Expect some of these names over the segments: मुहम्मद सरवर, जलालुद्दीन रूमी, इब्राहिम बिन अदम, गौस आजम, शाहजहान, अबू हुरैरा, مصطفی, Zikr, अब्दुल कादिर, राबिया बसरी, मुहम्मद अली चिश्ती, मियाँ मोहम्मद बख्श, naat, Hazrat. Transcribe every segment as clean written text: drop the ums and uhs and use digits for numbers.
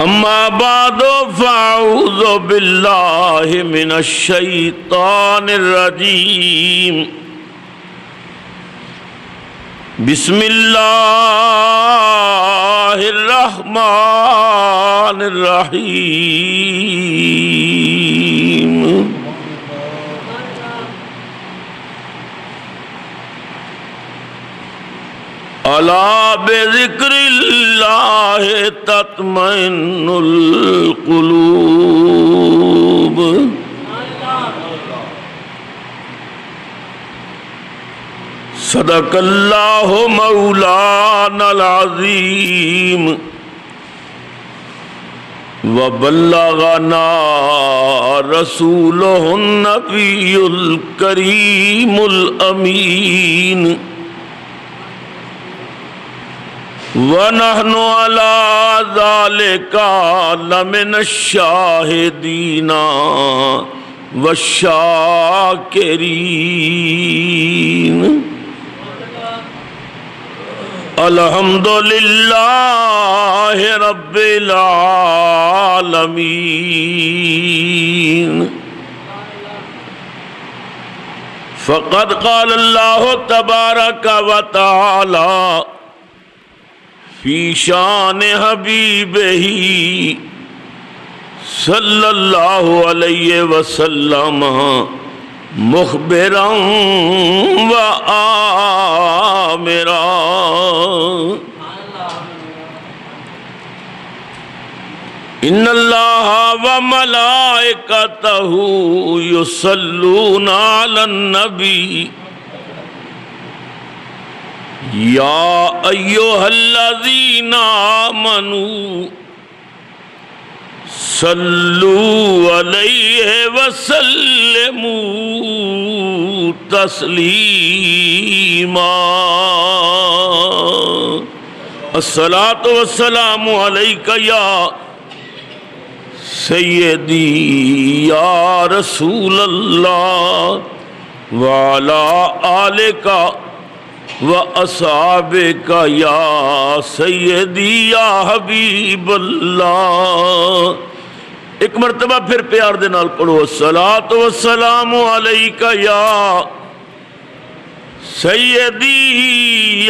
अम्मा बादो फाऊज़ु बिल्लाहि मिनश्शैतानिर रजीम। बिस्मिल्लाहिर रहमानिर रहीम। अला बिज़िक्रिल्लाह तत्मइन्नुल कुलूब। सदकल्लाहु मौलानल अज़ीम व बल्लगना रसूलुहुन नबियुल करीमुल अमीन। वनहनु अला ज़ालिका लमिन शाहिदीना वशाकिरीन। अलहम्दुलिल्लाहि रब्बिल आलमीन। फ़क़द क़ाल अल्लाहु तबारक व तआला फी शान हबीबही सल्लल्लाहु अलैहि वसल्लम मुखबिरन व आमिरा। इन्नल्लाह व मलाइकतहु युसल्लूना अलन नबी या अय्युहल्लज़ीना आमनू सल्लू अलैहि वसल्लिमू तस्लीमा। अस्सलातु वस्सलामु अलैका या सय्यदी या रसूलल्लाह व अला आलिका व असहाबे का या सैयदी या हबीबल्लाह। एक मरतबा फिर प्यार दे नाल पढ़ो। अस्सलातु वस्सलामु अलैका या सैयदी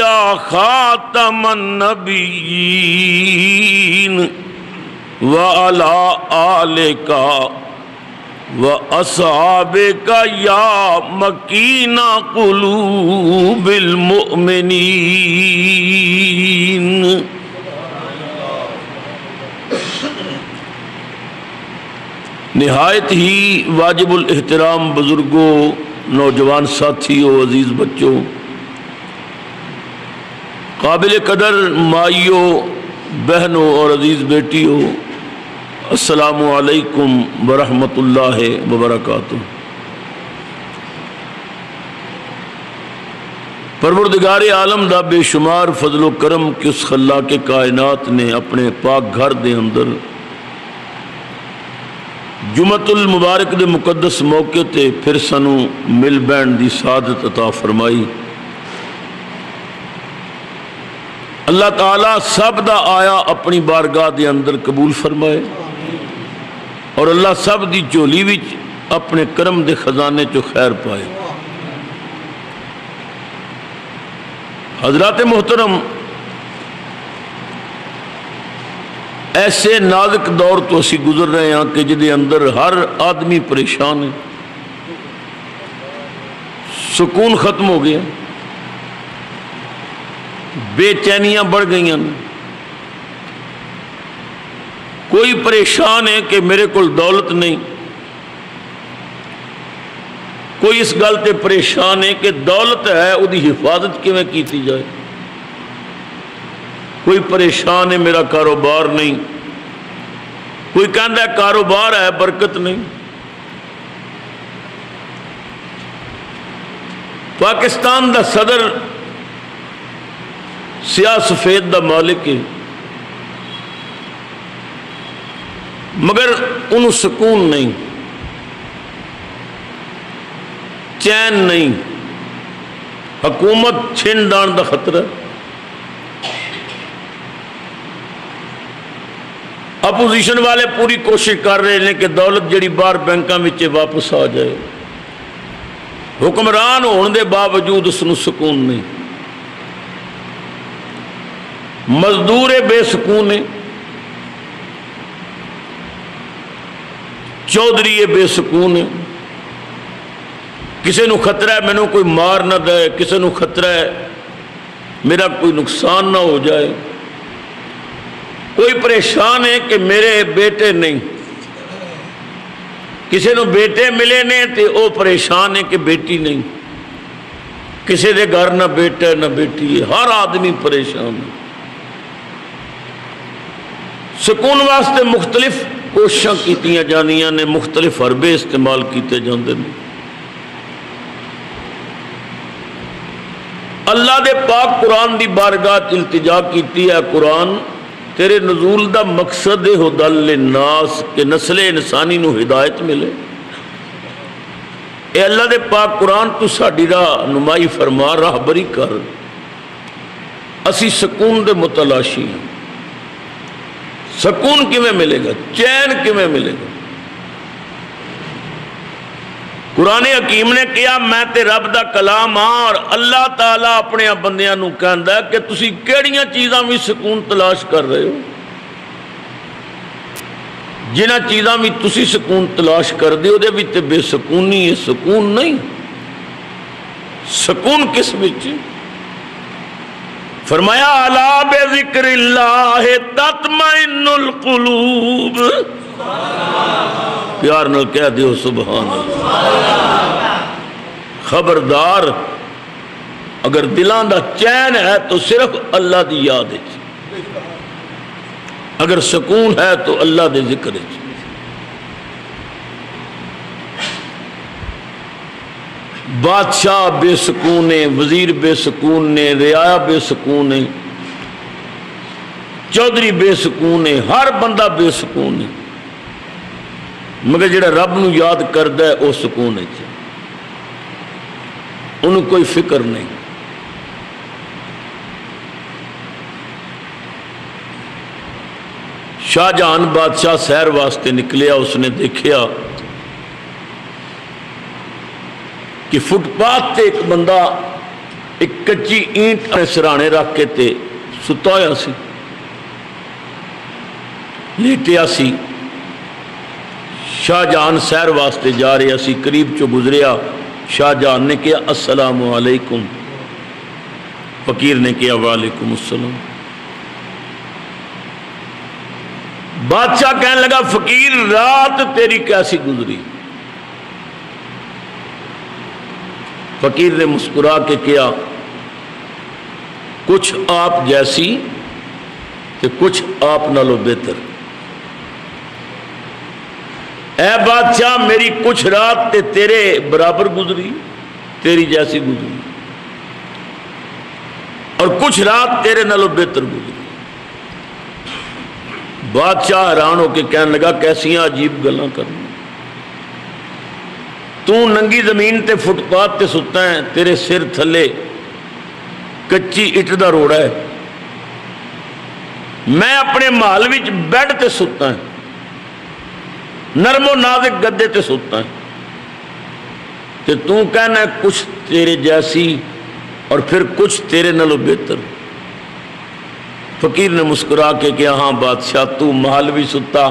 या खातमन नबीयीन व अला आलिका व असहाबे का या मकीना कुलूबिल मुमिनीन। नहायत ही वाजिबुल एहतराम बुजुर्गों, नौजवान साथियों, अजीज बच्चों, काबिल कदर माइयों, बहनों और अजीज बेटियों, अस्सलामु अलैकुम व रहमतुल्लाहि व बरकातुहू। परवरदिगारे आलम दा बेशुमार फजलो करम कि उस खल्लाक़ कायनात ने अपने पाक घर दे अंदर जुमतुल मुबारक दे मुकद्दस मौके ते फिर सानू मिल बैण दी सादत अता फरमाई। अल्लाह ताला सब दा आया अपनी बारगाह दे अंदर कबूल फरमाए और अल्लाह सब की झोली विच अपने करम के खजाने चो खैर पाए। हजरात मोहतरम, ऐसे नाजुक दौर तो असी गुजर रहे हैं कि जिदे अंदर हर आदमी परेशान है। सुकून खत्म हो गया, बेचैनियां बढ़ गई। कोई परेशान है कि मेरे को दौलत नहीं, कोई इस गल से परेशान है कि दौलत है उसकी हिफाजत किवें कीती जाए। कोई परेशान है मेरा कारोबार नहीं, कोई कहता है कारोबार है बरकत नहीं। पाकिस्तान का सदर सियाह सफेद का मालिक है मगर उन्हें सुकून नहीं, चैन नहीं। हुकूमत छिन दान का खतरा। अपोजिशन वाले पूरी कोशिश कर रहे हैं कि दौलत जी बार बैंकों में वापस आ जाए। हुक्मरान होने के बावजूद उसनू सुकून नहीं, मजदूर बेसकून है, चौधरी बेसकून है। किसी को खतरा है मैनू कोई मार ना दे, किसी को खतरा है मेरा कोई नुकसान ना हो जाए, कोई परेशान है कि मेरे बेटे नहीं, किसी को बेटे मिले ने तो वह परेशान है कि बेटी नहीं, किसी के घर ना बेटा ना बेटी है, हर आदमी परेशान है। सुकून वास्ते मुख्तलिफ कोशिशां कीतियां जानियां ने, मुख्तलिफ हरबे इस्तेमाल किए जाते हैं। अल्लाह दे पाक कुरान दी बारगाह इल्तिजा कीती है, कुरान तेरे नजूल दा मकसद हो दल नास के नस्ल इंसानी नू हिदायत मिले। ए अल्लाह दे पाक कुरान तू साडी राह नुमाई फरमा, राहबरी कर, असी सुकून दे मुतलाशी हैं। सुकून किवें मिलेगा, चैन किवें मिलेगा? कुराने हकीम ने कहा मैं ते रब दा कलाम हाँ, और अल्लाह ताला अपने बंदियां नू कहंदा है कि तुसी केड़ियां चीज़ां भी सुकून तलाश कर रहे हो, जिन्हां चीज़ां भी तुसी सुकून तलाश करदे हो भी ते बेसकूनी है, सुकून नहीं। सुकून किस विच? फरमाया अला बिज़िक्रिल्लाह तत्मइन्नुल कुलूब, प्यार नाल कह दियो सुभान अल्लाह। खबरदार, अगर दिलों का चैन है तो सिर्फ अल्लाह की याद, अगर सुकून है तो अल्लाह के जिक्र। बादशाह बेसकून है, वजीर बेसकून ने, रिया बेसकून है, चौधरी बेसकून है, हर बंदा बेसकून है, मगर जिहड़ा रब नू याद करदा है वह सुकून है, उन्होंने कोई फिक्र नहीं। शाहजहान बादशाह सैर वास्ते निकलिया, उसने देखा कि फुटपाथ से एक बंदा एक कच्ची ईंट सराहने रख के ते सुता होया सी, लेटिया सी। शाहजहान सैर वास्ते जा रहा सी, करीब चो गुजरिया, शाहजहान ने कहा अस्सलामु अलैकुम, फकीर ने कहा वालेकुम अस्सलाम। बादशाह कहने लगा फकीर रात तेरी कैसी गुजरी? फकीर ने मुस्कुरा के कहा कुछ आप जैसी ते कुछ आप नालों बेहतर। ऐ बादशाह मेरी कुछ रात ते तेरे बराबर गुजरी, तेरी जैसी गुजरी, और कुछ रात तेरे नालों बेहतर गुजरी। बादशाह हैरान होकर कहने लगा कैसियां अजीब गल्लां करना, तू नंगी जमीन ते फुटपाथ ते सुता है, तेरे सिर थले कच्ची इट दा रोड़ा है, मैं अपने महल विच बैड ते सुता है, नरमो नाजुक गद्दे ते सुता है, ते तू कहना कुछ तेरे जैसी और फिर कुछ तेरे नालों बेहतर। फकीर ने मुस्कुरा के कहा हाँ बादशाह, तू महल भी सुता,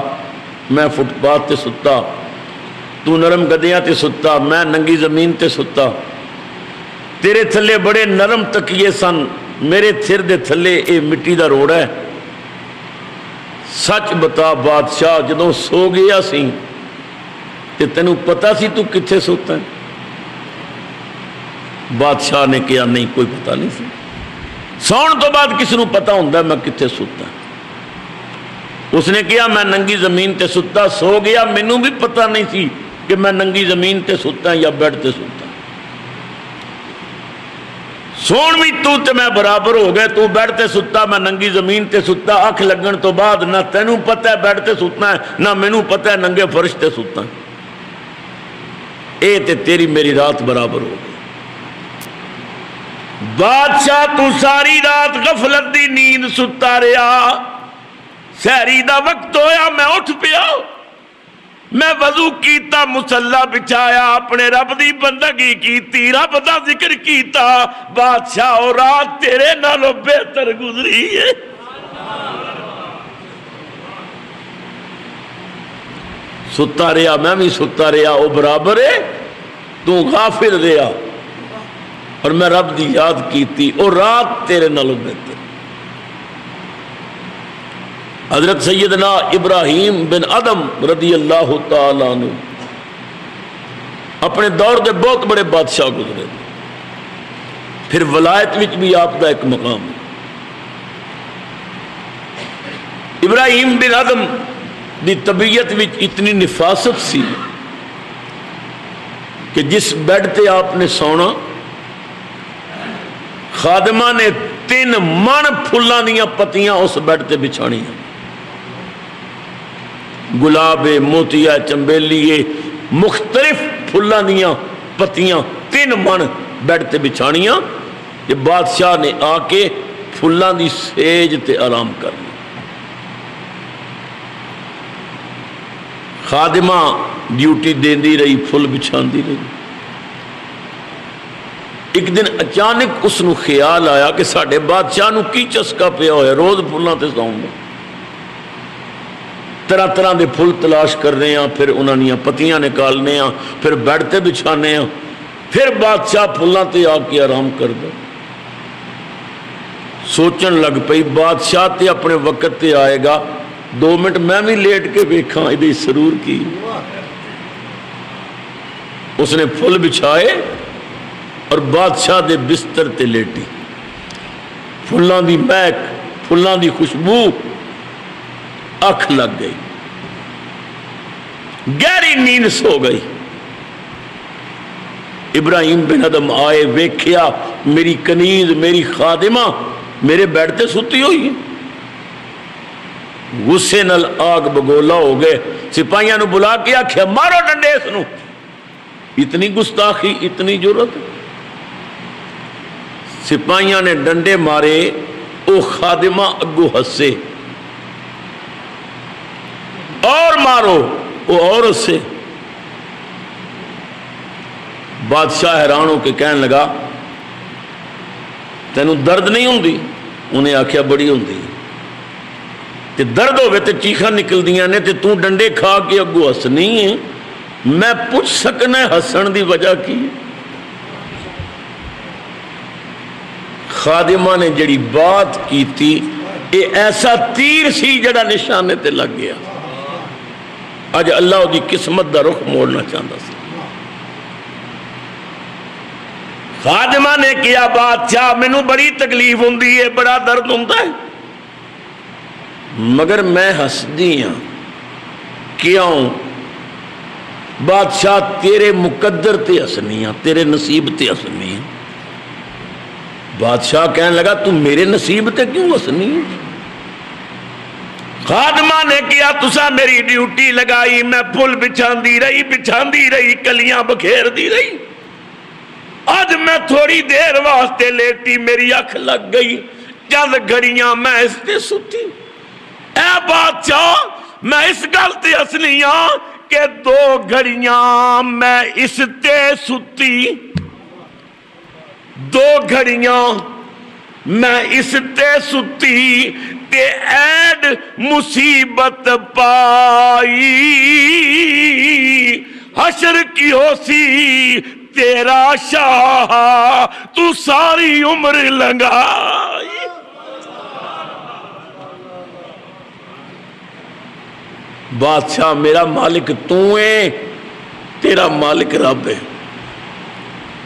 मैं फुटपाथ ते सुता, तू नरम गद्दियां ते सुता, मैं नंगी जमीन ते सुता, तेरे थले बड़े नरम तकिए सन, मेरे सिर दे थले ये मिट्टी दा रोड़ा है। सच बता बादशाह, जदों सो गया सी ते तेनू पता सी तू कित्थे सोता है? बादशाह ने कहा नहीं, कोई पता नहीं सी। सौण तो बाद किसनू पता हुंदा मैं कित्थे सुता? उसने कहा मैं नंगी जमीन ते सुता, सो गया, मैनू भी पता नहीं सी कि मैं नंगी जमीन ते सुता या बेड ते सुता। सोण भी तू ते मैं बराबर हो गए, तू बैड ते सुता, मैं नंगी जमीन ते सुता। अख लगन तो बाद ना तेनू पता है बैड ते सुतना है, ना मैनू पता है नंगे फर्श ते सुता। ए ते तेरी मेरी रात बराबर हो गई। बादशाह तू सारी रात गफलत दी नींद सुता रहा, सहरी दा वक्त होया, मैं उठ पिया, मैं वजू कीता, मुसल्ला बिछाया, अपने रब दी बंदगी कीती, रब दा जिक्र कीता। बादशाह रात तेरे नालों बेहतर गुजरी है। सुता रहा, मैं भी सुता रहा, वो बराबर है, तू गाफिल रहा, और मैं रब दी याद कीती, और रात तेरे नालों बेहतर। हजरत सैयदना इब्राहिम बिन अदम रदी अल्लाह तआला अन्हु अपने दौर के बहुत बड़े बादशाह गुजरे, फिर वलायत विच भी आपका एक मकाम। इब्राहिम बिन अदम दी तबीयत विच इतनी निफासत सी कि जिस बेड पर आपने सोना, खादमा ने 3 मण फुलों दी पत्तियां उस बेड पर बिछाणियां। गुलाब है, मोतिया, चंबेली है, मुख्तलिफ फुलों दी पत्तियां 3 मण बेड पर बिछाणियां। ये बादशाह ने आके फुलों की सेज ते आराम कर लिया। खादिमा ड्यूटी देंदी रही, फुल बिछांदी रही। एक दिन अचानक उसनू ख्याल आया कि साढ़े बादशाह नू की चस्का पिया होया, रोज फुलों ते सौंदा, तरह तरह के फुल तलाश करने हैं, फिर उन्होंने पत्तियां निकालने, फिर बेड पर बिछाने, फिर बादशाह फुलों ते आके आराम करता। सोचन लग पई, बादशाह ते अपने वक्त ते आएगा, 2 मिनट मैं भी लेट के वेखा इहदे सरूर की। उसने फुल बिछाए और बादशाह दे बिस्तर ते लेटी। फुल्लां दी महक, फुल्लां दी खुशबू अख लग गई, गहरी नींद सो गई। इब्राहिम बिन अदम आए, वेख्या मेरी कनीज, मेरी खादिमा मेरे बेड ते सुती हुई है। गुस्से नाल आग बगोला हो गए, सिपाहियां नू बुला के आख्या, मारो डंडे इसनू। इतनी गुस्ताखी, इतनी जुर्रत। सिपाहियां ने डंडे मारे, वो खादिमा अगू हसे, और मारो, वो और हसे। बादशाह हैरान होकर कहन लगा, तेनू दर्द नहीं होंदी? उन्हें आख्या, बड़ी होंदी। ते दर्द होवे ते चीखा निकलदियां ने, ते तू डंडे खा के अगू हसनी है। मैं पूछ सकना हसन दी वजह की? खादिमा ने जड़ी बात कीती, ये ऐसा तीर सी जड़ा निशाने ते लग गया। अज अल्लाह दी किस्मत दा रुख मोड़ना चाहता सी। खादिमा ने किया, बादशाह मैनू बड़ी तकलीफ होंदी है, बड़ा दर्द होंदा है, मगर मैं हसदी हाँ, क्यों? बादशाह तेरे मुकद्दर ते हसनी हाँ, तेरे नसीब ते हसनी हाँ। बादशाह कहन लगा, तू मेरे नसीब ते क्यों हसनी? खादमा ने किया, तुसा मेरी ड्यूटी लगाई, मैं फुल बिछांदी रही, कलियां बखेरदी रही। आज मैं थोड़ी देर वास्ते लेटी, मेरी अख लग गई, चंद घड़ियां मैं इसते सुती। ऐ बादशाह, मैं इस गल ते हसनी हाँ कि 2 घड़ियां मैं इसते सुती, 2 घड़ियां मैं इसते सुती, ते ऐड मुसीबत पाई। हशर की होसी तेरा शाह, तू सारी उम्र लंगाई। बादशाह मेरा मालिक तू है, तेरा मालिक रब है।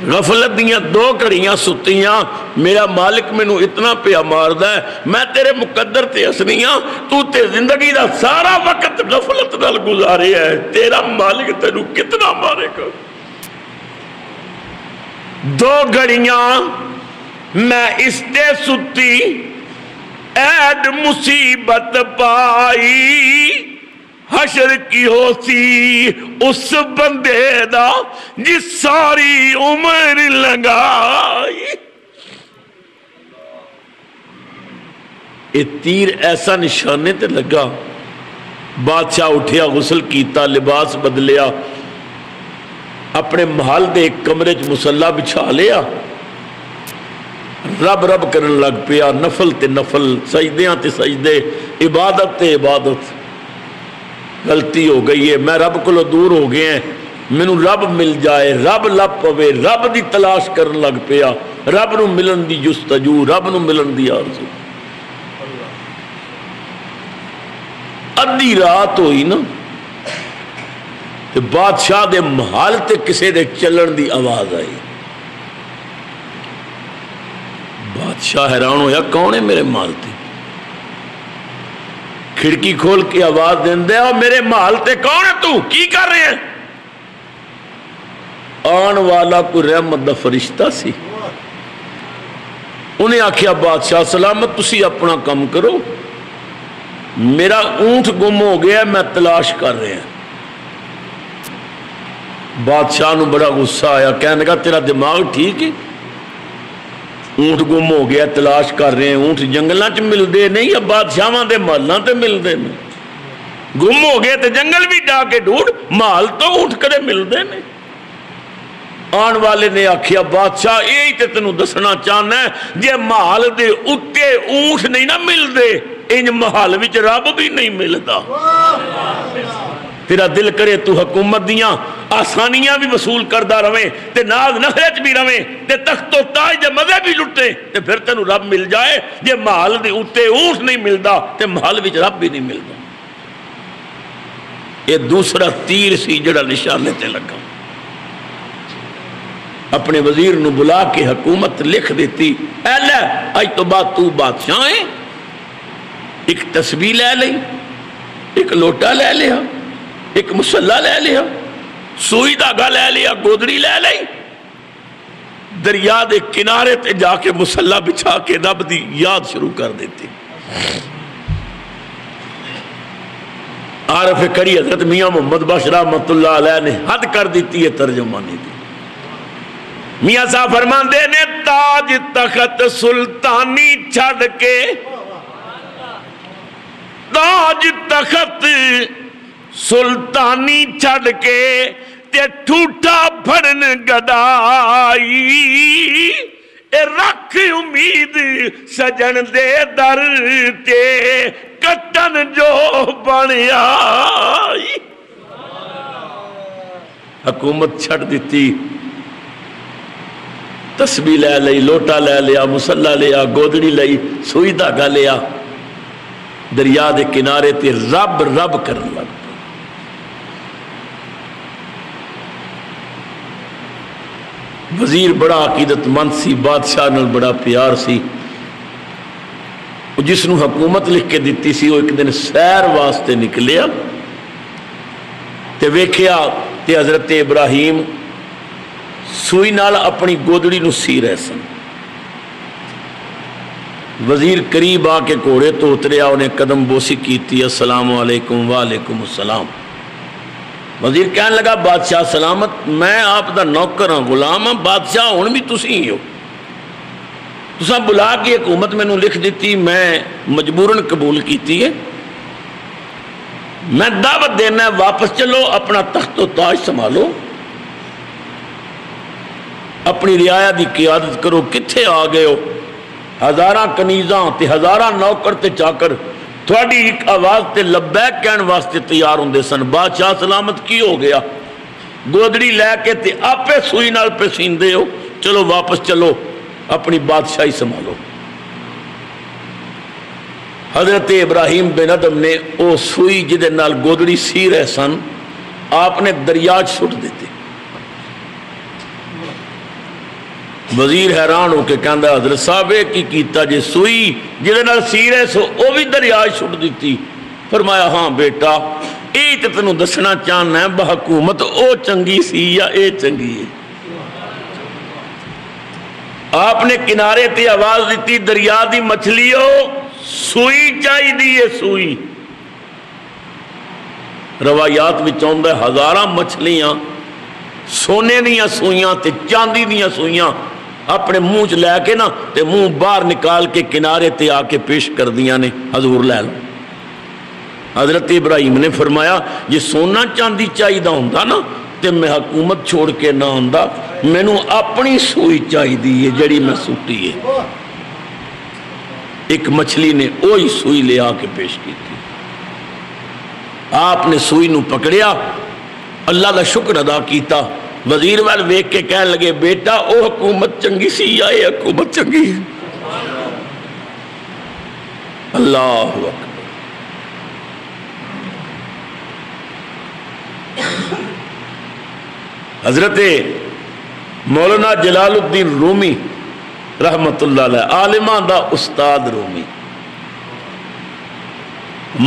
गफलत दियां 2 घड़ियां सुतियां, मेरा मालिक मैनू इतना प्या मारदा है, मैं तेरे मुकद्दर ते हसनी हाँ, तू ते जिंदगी दा सारा वक्त गफलत नाल गुजारे है, तेरा मालिक तेनू कितना मारेगा। 2 घड़ियां मैं इसते सुती, ऐड मुसीबत पाई। हशर की होसी उस बंदे दा जिस सारी उम्र लगाई। ये तीर ऐसा निशाने ते लगा। बादशाह उठिया, गुसल किया, लिबास बदलिया, अपने महल के कमरे च मुसला बिछा लिया, रब रब करन लग पिया, नफल ते नफल, सजदियां ते सजदे, इबादत ते इबादत। गलती हो गई है, मैं रब को दूर हो गया, मैनू रब मिल जाए, रब लभ पवे, रब की तलाश करन लग पिया, रब नू मिलन दी जुस्तजू, रब नू मिलन दी आरज़ू। अद्धी रात होई ना, बादशाह दे महल ते किसी दे चलन दी आवाज आई। बादशाह हैरान होया, कौन है मेरे महल ते? खिड़की खोल के आवाज देंदे, ओ मेरे महल ते कौन है, तू की कर रहे है? आन वाला कोई रहमत दा फरिश्ता सी। उन्हें आखिया, बादशाह सलामत, तुसी अपना काम करो, मेरा ऊंट गुम हो गया, मैं तलाश कर रहा हूं। बादशाह नू बड़ा गुस्सा आया, कहने लगा, तेरा दिमाग ठीक है? ऊंट गुम हो गया, तलाश कर रहे हैं, ऊंट जंगलों च मिलते नहीं, अब बादशाहों के महलों से मिलते हैं। गुम हो गए तो जंगल भी जाके ढूंढ, महल तो ऊंट कदे मिलते नहीं। आने वाले ने आखिया, बादशाह यही तो तेनू दसना चाहना है, जे महल के उत्ते ऊंट नहीं ना मिलते, इंज महल में रब भी नहीं मिलता। तेरा दिल करे तू हुकूमत दियां आसानियां भी वसूल करता रवे, ते नाज नखरे च भी रवे, ते तख्तो ताज दे मजे भी लुटे, ते फिर तेनू रब मिल जाए। जे महल दे उत्ते ऊंट नहीं मिलता, ते महल विच रब भी नहीं मिलता। यह दूसरा तीर सी जिहड़ा निशाने ते लगा। अपने वजीर नू बुला के हुकूमत लिख देती, ऐ लै अज तो बाद तू बादशाह है। एक तस्बीह लै लई, एक लोटा लै लिया, एक मुसला लै लिया, सूई धागा लै लिया, गोदड़ी लै लई, दरिया के किनारे ते जाके मुसला बिछा के रब की याद शुरू कर देती। आरफ करी हजरत मियाँ मोहम्मद बख्श रहमतुल्लाह अलैह ने हद कर दी है तर्जुमानी की। मियाँ साहब फरमाते ने, ताज तखत सुल्तानी छड़ के, ताज तखत सुल्तानी छड़ के, ते ठूठा फड़न गदाई, ए रख उम्मीद सजन दे दर ते, कटन जो बन आई। हुकूमत छड़ दी, तस्बीह लै लई, लोटा लै लिया, मुसला लिया, गोदड़ी लई, सूई धागा लिया, दरिया के किनारे ते रब रब करन लग पई। वजीर बड़ा अकीदतमंद सी, बादशाह नाल बड़ा प्यार सी। जिसनू हुकूमत लिख के दिती सी, वो एक दिन सैर वास्ते निकलिया ते वेखिया ते हजरत इब्राहिम सूई नाल अपनी गोदड़ी नू सी रहे सन। वजीर करीब आके घोड़े तो उतरिया, उन्हें कदम बोसी की, अस्सलाम वालेकुम। वालेकुम अस्सलाम। वजीर कहन लगा, बादशाह सलामत, मैं आप दा नौकर हाँ, गुलाम हाँ, बादशाह हुण भी तुसी ही हो। तुसा बुला के हुकूमत मैनू लिख दिती, मैं मजबूरन कबूल की है। मैं दावत देना, वापस चलो, अपना तख्तो ताज संभालो, अपनी रियाया की क्यादत करो। कित्थे आ गए हो? हज़ारां कनीज़ां ते हज़ारां नौकर ते चाकर थोड़ी एक आवाज़ ते लब्बैक कहण वास्ते तैयार होंदे सन। बादशाह सलामत की हो गया? गोदड़ी लैके ते आपे सूई नाल पसींदे हो, चलो वापस चलो, अपनी बादशाही संभालो। हज़रत इब्राहिम बिन अदम ने वो सूई जिहदे नाल गोदड़ी सी रहे सन, आपने दरिया च सुट दित्ती। वजीर हैरान होकर कहता, हजरत साहब की कीता जे, सूई जिहदे नाल सीर है सो वह भी दरिया छुट दी। फरमाया, हाँ बेटा, ये तो तेनों दसना चाहना है, बहकूमत वह चंगी सी या ये चंगी है? आपने किनारे ते आवाज दी, दरिया की मछलीओ सूई चाहिए है, सूई। रवायात विच आउंदा हज़ारां मछलियां सोने दियां सूइयां ते चांदी दियां सूइयां अपने मुँह च लैके ना तो मुँह बाहर निकाल के किनारे ते आके पेश कर दिया ने हजूर लै लो। हजरत इब्राहिम ने फरमाया जे सोना चांदी चाहिदा होंदा ना तो मैं हकूमत छोड़ के ना आंदा, मैनू अपनी सूई चाहिदी है जड़ी मैं सूटी है। एक मछली ने वही सूई ले आके पेश की। आपने सूई नू पकड़िया, अल्लाह का शुक्र अदा किया। वजीर वाल वेख के कह लगे बेटा वह हुकूमत चंगी सी या ये हुकूमत चंगी है। अल्लाह हू अकबर। हजरत मौलाना जलालुद्दीन रूमी रहमतुल्लाह अलैह, आलिमा दा उस्ताद रूमी,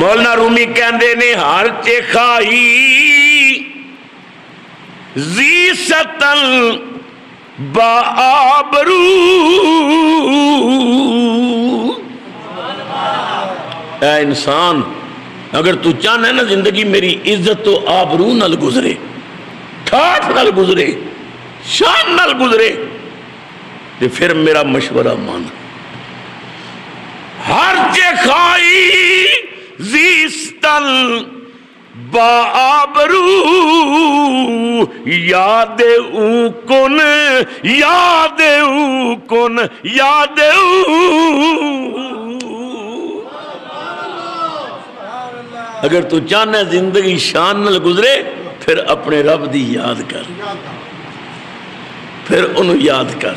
मौलाना रूमी कहते ने हर चे खाई जी सतल बाबरू। ऐ इंसान अगर तू चाहना है ना जिंदगी मेरी इज्जत तो आबरू नल गुजरे, ठाठ नल गुजरे, शान नल गुजरे, तो फिर मेरा मशवरा मान। हर जे खाई जीस्तल बाबरू याद ऊन याद ऊन याद ऊ। अगर तू चाहना जिंदगी शान नाल गुजरे फिर अपने रब दी याद कर, फिर उन्होंने याद कर।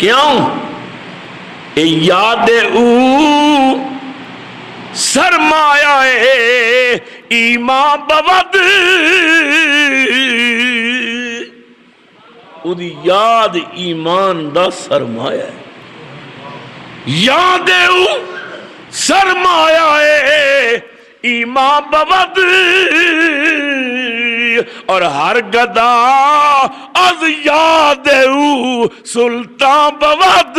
क्यों? ए याद ऊ सरमाया ईमा बवद। उदी याद ईमान दा सरमाया है। याद ऊ सरमाया ईमा बवद और हर गदा अज याद ऊ सुल्तान बवद।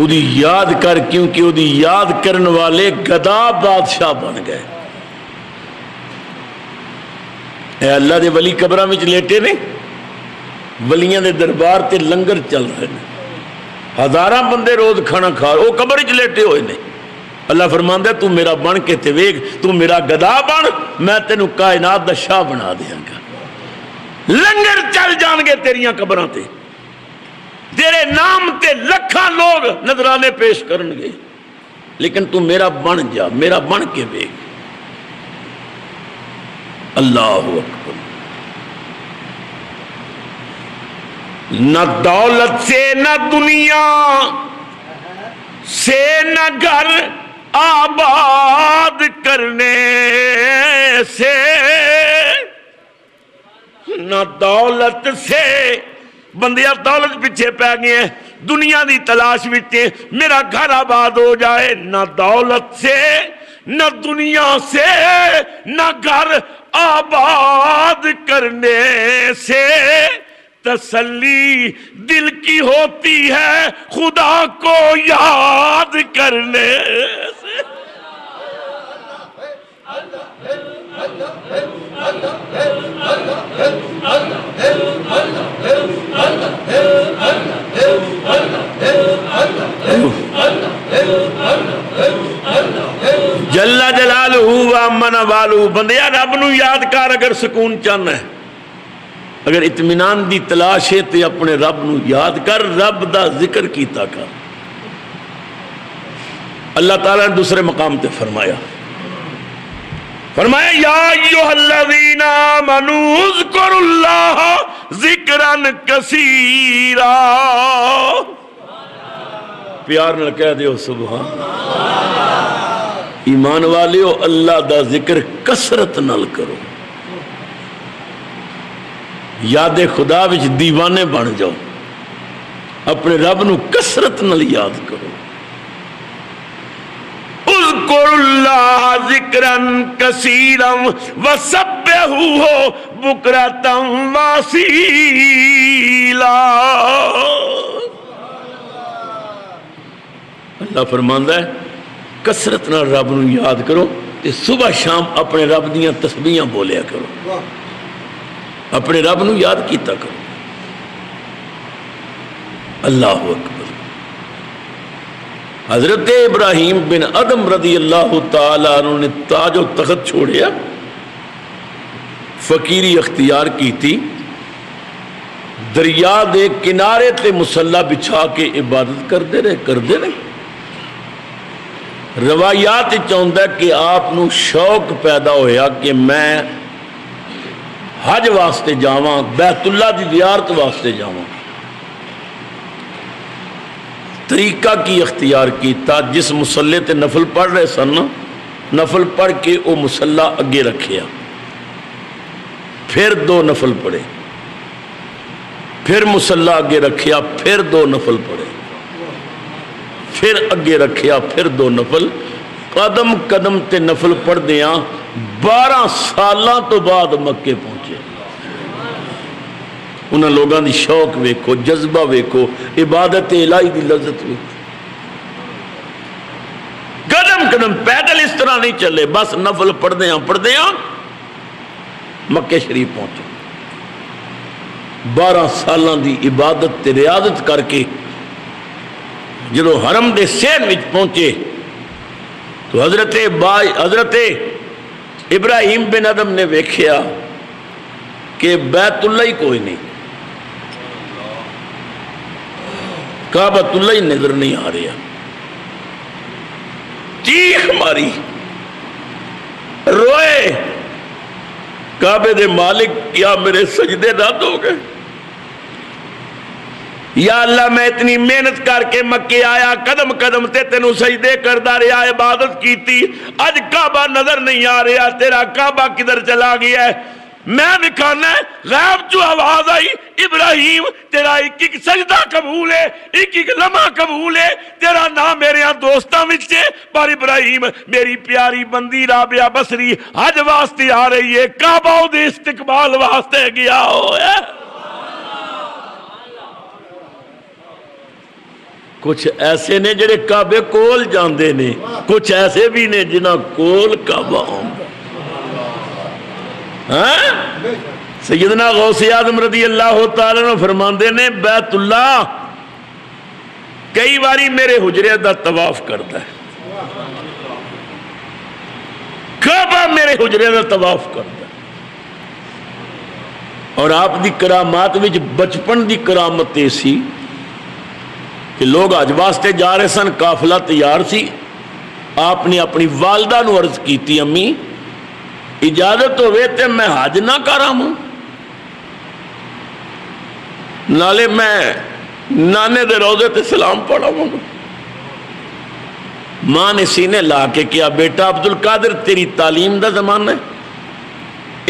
उदी याद कर, क्योंकि उदी याद करने वाले गदा बादशाह बन गए। अल्लाह दे वली कब्रां विच लेटे ने, वलियां दे दरबार ते लंगर चल रहे हैं, हजारां बंदे रोज खाना खा रहे, वो कब्र च लेटे हुए ने। अल्लाह फरमांदा तू मेरा बन के ते वेख, तू मेरा गदा बन, मैं तेनू कायनात दा शाह बना देंगा। लंगर चल जाएंगे तेरियां कब्रां ते, तेरे नाम ते लखा लोग नजराने पेश करनगे, लेकिन तू मेरा बन जा, मेरा बन के देख। अल्लाह अकबर। न दौलत से न दुनिया से न घर आबाद करने से, न दौलत से बंदिया दौलत पीछे पै गए हैं, दुनिया की तलाश विच मेरा घर आबाद हो जाए। ना दौलत से ना दुनिया से ना घर आबाद करने से तसल्ली दिल की होती है खुदा को याद करने से। जल्ला जलाल हुआ मन वालू। बंदिया रब नू याद कर अगर सुकून चाहना है, अगर इत्मीनान दी तलाश है तो अपने रब नू याद कर, रब दा जिक्र कीता कर। अल्लाह ताला ने दूसरे मकाम ते फरमाया, फरमाया या अय्युहल्लज़ीना आमनू उज़्कुरुल्लाह ज़िक्रन कसीरा। प्यार नाल कह दियो सुभान अल्लाह। ईमान वालियो अल्लाह दा जिक्र कसरत नाल करो, याद खुदा विच दीवाने बन जाओ, अपने रब नू कसरत नाल याद करो। उज़्कुरुल्लाह जिक्रन कसीरम व सब्बहु हो बुकरतम वासीला। अल्लाह फरमांदा है कसरत नाल रब नूं याद करो ते सुबह शाम अपने रब दियां तस्बीहां बोलिया करो, अपने रब नूं याद कीता करो। अल्लाहु अकबर। हजरत इब्राहिम बिन अदम रदी अल्लाह तआला अन्हु ने ताजो तखत छोड़िया, फकीरी अख्तियार की थी, दरिया के किनारे ते मुसल्ला बिछा के इबादत करते रहे करते रहे। रवायात चाहता कि आप नू शौक पैदा होया कि मैं हज वास्ते जावां, बैतुल्ला की जियारत वास्ते जावां। तरीका की अख्तियार किया, जिस मुसल्ले ते नफल पढ़ रहे सन, नफल पढ़ के वो मुसल्ला अगे रखिया, फिर दो नफल पढ़े, फिर मुसल्ला अगे रखिया, फिर दो नफल पढ़े, फिर अगे रखिया, फिर दो नफल, कदम कदम ते नफल पढ़दे आ 12 साल तो बाद मक्के पहुंचे। उन्होंने लोगों की शौक वेखो, जज्बा वेखो, इबादत इलाही की लज्जत वेखो। कदम कदम पैदल इस तरह नहीं चले, बस नफल पढ़दे आ मक्के शरीफ पहुंचे। 12 साल की इबादत ते रियाजत करके जो हरम के शहर में पहुंचे तो हजरत इब्राहिम बिन अदम ने वेख्या कि बैतुल्ला ही कोई नहीं, काबतुल्ला ही नजर नहीं आ रहा। चीख मारी, रोए, काबे दे मालिक क्या मेरे सजदे रद्द हो गए? या अल्लाह, मैं इतनी मेहनत करके मक्के आया, कदम कदम ते तेनू सजदे करदा रहा, इबादत कीती, अज काबा नजर नहीं आ रहा, तेरा काबा किधर चला गया है? मैं दिखाना गैब जो आवाज आई, इब्राहिम तेरा एक एक सजदा कबूल है, एक एक लम्हा कबूल है, तेरा नाम मेरे दोस्तों में है, पर इब्राहिम मेरी प्यारी बंदी राबिया बसरी हज वास्ते आ रही है, काबा दे इस्तकबाल वास्ते गया हो। कुछ ऐसे ने जेड़े काबे कोल जांदे ने, कुछ ऐसे भी ने जिन्हां कोल काबा होंदा। सय्यदना गौसे आज़म रज़ी अल्लाह तआला अन्हु फरमांदे ने बैतुल्ला कई बारी मेरे हुजरे दा तवाफ करता है, काबा मेरे हुजरे दा तवाफ करता है। और आप दी करामात विच बचपन दी करामत ये सी कि लोग हज वास्ते जा रहे सन, काफिला तैयार सी, आपने अपनी वालदा नू अर्ज की अम्मी इजाजत होवे ते मैं हज ना करां, नाले मैं नाने दे रोजे ते सलाम पढ़ावां। मां ने सीने ला के किया बेटा अब्दुल कादिर तेरी तालीम दा जमाना है,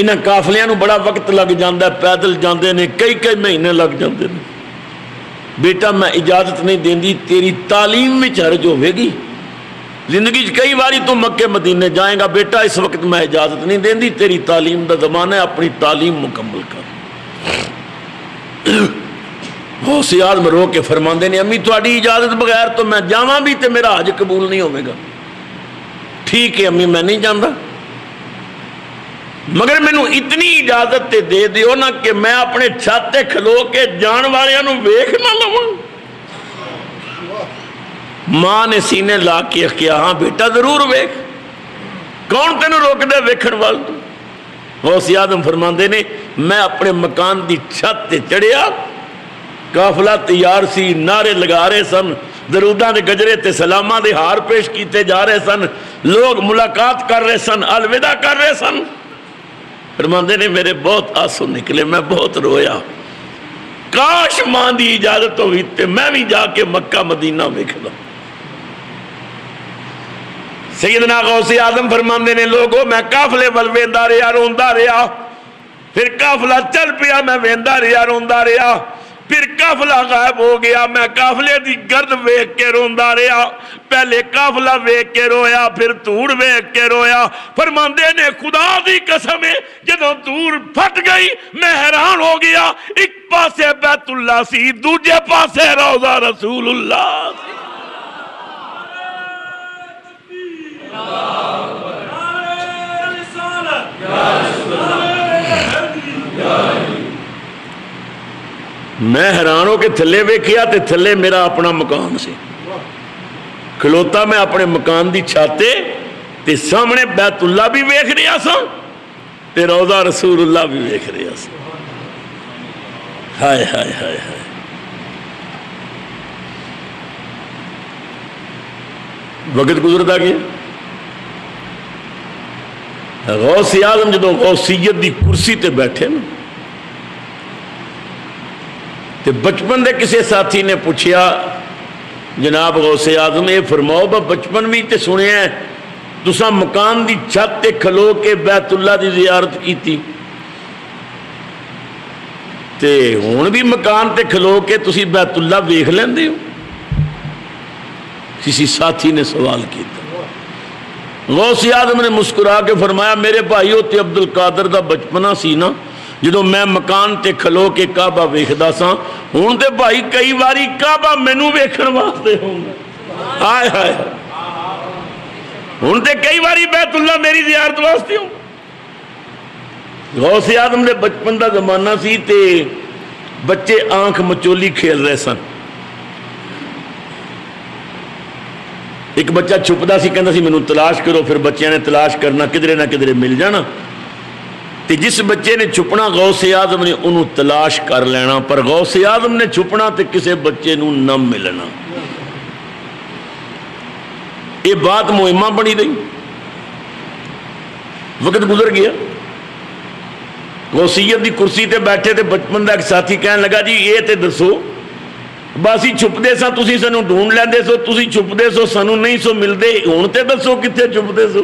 इन्हां काफलियां नू बड़ा वक्त लग जांदा, पैदल जांदे ने, कई कई महीने लग जांदे ने, बेटा मैं इजाजत नहीं देंदी, तेरी तालीम विच हर्ज होवेगी, जिंदगी कई बारी तू मक्के मदीने जाएगा, बेटा इस वक्त मैं इजाजत नहीं देंदी, तेरी तालीम का जमाना है, अपनी तालीम मुकम्मल कर। गौसे आज़म रो के फरमाते ने अम्मी थोड़ी इजाजत बगैर तो मैं जावा भी तो मेरा हज कबूल नहीं होगा। ठीक है अम्मी मैं नहीं जाता, मगर मैनू इतनी इजाजत तो दे दियो ना कि मैं अपने छाते खलो के जान वालियां नू वेख ना लवां। मां ने सीने ला के किया हाँ बेटा जरूर वेख, कौन तेन रोकदा वेखण वाल? गौसे आज़म फरमांदे ने मैं अपने मकान की छत ते चढ़िया, काफिला तैयार सी, नारे लगा रहे सन, दरूदा के गजरे ते सलामा दे हार पेश किए जा रहे सन, लोग मुलाकात कर रहे सन, अलविदा कर रहे सन। फरमांदे ने मेरे बहुत आंसू निकले, मैं बहुत रोया, काश मां की इजाजत होगी तो मैं भी जाके मक्का मदीना वेखदा। सय्यदना गौसे आज़म फरमांदे ने लोगो मैं काफिले वल वेंदा रहा, रोंदा रहा, फिर काफिला चल पिया, मैं वेंदा रहा, रोंदा रहा, फिर काफिला गायब हो गया। मैं काफिले की गर्द वेख के रोंदा रहा, पहले काफिला वेख के रोया, फिर धूड़ वेख के रोया। फरमांदे ने खुदा दी कसम है जदों धूड़ फट गई मैं हैरान हो गया। एक पासे बैतुल्ला सी, दूजे पासे रौजा रसूलुल्लाह। मैं हैरान हो के थले वेखिया ते थले मेरा अपना मकान से खलोता। मैं अपने मकान की छाते ते सामने बैतुल्ला भी वेख रहा सा ते रौजा रसूलुल्लाह भी वेख रहा सा। हाय हाय हाय हाय, वक्त गुजरता गया। गौस आजम जदों गौसियत की कुर्सी पर बैठे न तो बचपन के किसी साथी ने पूछा, जनाब गौस आजम ये फरमाओ बचपन भी तो सुनिया तुसा मकान की छत पर खलो के बैतुल्ला की जियारत की, हुण भी मकान पर खलो के तुसी बैतुल्ला वेख लेंदे हो? किसी साथी ने सवाल किया। गौस आजम ने मुस्कुरा के फरमाया, मेरे भाईओ ते अब्दुल कादर दा बचपना सी ना जदों मैं मकान ते खलो के काबा वेखदा सा, हुण ते भाई कई बारी काबा मैनू वेखण वास्ते होंदा। हाय हाय, हुण ते कई बारी बैतुल्ला मेरी जियारत वास्ते हो। गौस आजम दे बचपन दा जमाना सी ते बच्चे आंख मचोली खेल रहे सन। एक बच्चा छुपता सी, कहता सी मैनू तलाश करो, फिर बच्चों ने तलाश करना, किधरे ना किधरे मिल जाना। तो जिस बच्चे ने छुपना गौसे आजम ने उन्होंने तलाश कर लेना, पर गौसे आजम ने छुपना तो किसी बच्चे नू ना मिलना। ये बात मुहिमा बनी रही, वक्त गुजर गया। गौसियत की कुर्सी पर बैठे तो बचपन का एक साथी कहन लगा, जी ये तो दसो बस ही छुपते सा, तुसी सानू ढूंढ लेंदे सो, तुसी छुपते सो सानू नहीं सो मिलते, हुण ते दसो कित्थे छुपते सो?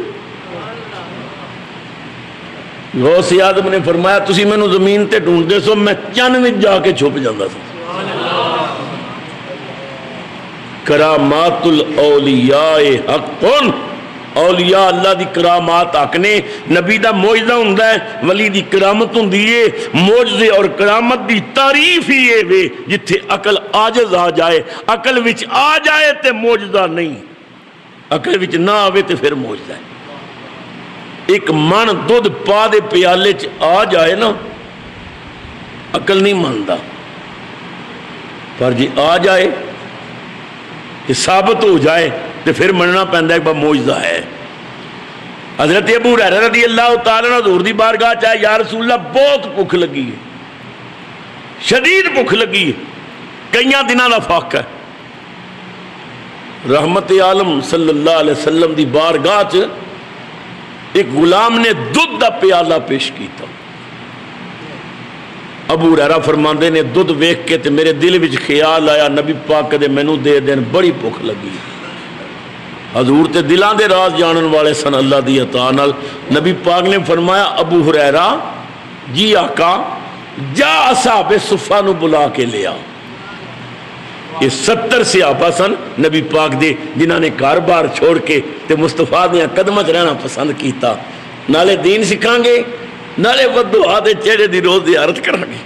गौस आजम ने फरमाया, तुसी मैनू जमीन ते ढूंढते सो, मैं चन्न विच जाके छुप जांदा सी। करामातुल औलियाए हक़्क़ुन, औलिया अल्लाह दी करामात हक ने। नबी दा मौजदा हुंदा है, वली दी करामत हुंदी है। मौजदे और करामत दी तारीफ ही है वे जिथे अकल आजज आ जाए। अकल विच आ जाए तो मौजदा नहीं, अकल विच ना आवे तो फिर मौजदा है। एक मन दुध पा दे प्याले च आ जाए ना, अकल नहीं मानता, पर जी आ जाए साबित हो जाए तो फिर मनना पैंदा है मौजदा है। हजरत अबू हुरैरा रज़ी अल्लाह तआला अन्हु हजूर दी बारगाह च आए, या रसूल अल्लाह बहुत भुख लगी है, शदीद भुख लगी है, कई दिनों का फाका है। रहमत आलम सल्लल्लाहु अलैहि वसल्लम दी बारगाह च एक गुलाम ने दुध का प्याला पेश किया। अबू हुरैरा फरमाते ने, दुध वेख के ते मेरे दिल में ख्याल आया नबी पाक कदे मैनू दे देन, बड़ी भुख लगी। हजूर ते दिलों के राज जानन वाले सन अल्लाह दी अता नाल। नबी पाक ने फरमाया, अबू हुरैरा जी आका जा असहाबे सुफा नू बुला के लिया। ये 70 सहाबा सन नबी पाक दे जिन्हां ने घर बार छोड़ के ते मुस्तफा दे कदमां च रहना पसंद किया। नाले दीन सिखांगे, नाले वदुआ दे चेहरे दी रोज़ ज़ियारत करांगे।